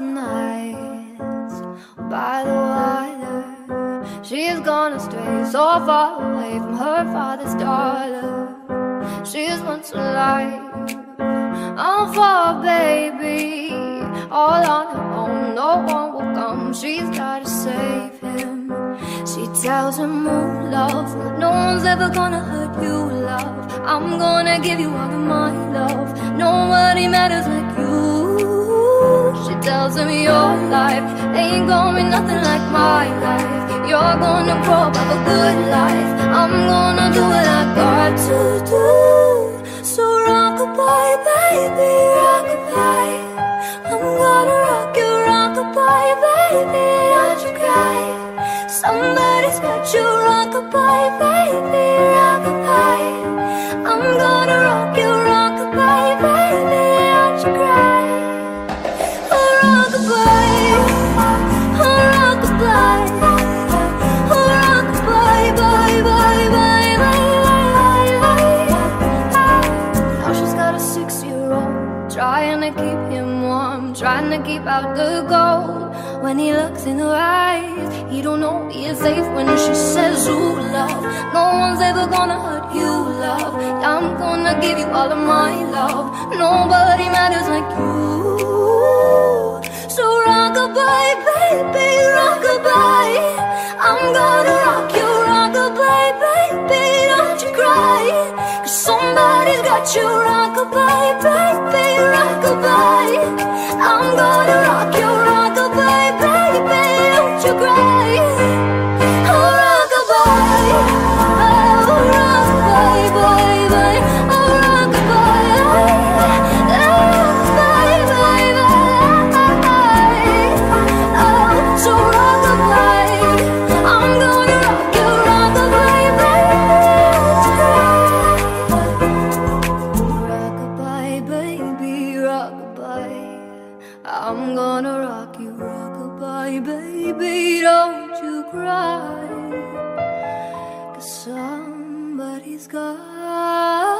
nights by the water. She's gonna stray so far away from her father's daughter. She's once alive, I'm for a baby, all on her own, no one will come. She's gotta save him. She tells him, oh love, no one's ever gonna hurt you, love. I'm gonna give you all of my love. Nobody matters like you. She tells him, your life ain't gonna be nothing like my life. You're gonna grow up, have a good life. I'm gonna do what I got to do. So rockabye, baby, rockabye. I'm gonna rock you, rockabye, baby, don't you cry. Somebody's got you, rockabye, baby, rockabye. I'm gonna rock you, rockabye, baby, don't you cry. Oh, rockabye, oh, rockabye, oh, rockabye, bye, bye, bye, bye, bye, bye. Now she's got a 6-year-old, trying to keep him warm, trying to keep out the cold. When he looks in her eyes, he don't know he is safe when she says, ooh, love, no one's ever gonna hurt you, love. I'm gonna give you all of my love. Nobody matters like you. So rockabye, baby, rockabye. I'm gonna rock you, rockabye, baby, don't you cry. 'Cause somebody's got you, rockabye, baby, rockabye. I'm gonna rock you, rockabye, baby, don't you cry. Oh, rockabye. I'm gonna rock you, rockabye, baby, don't you cry, 'cause somebody's got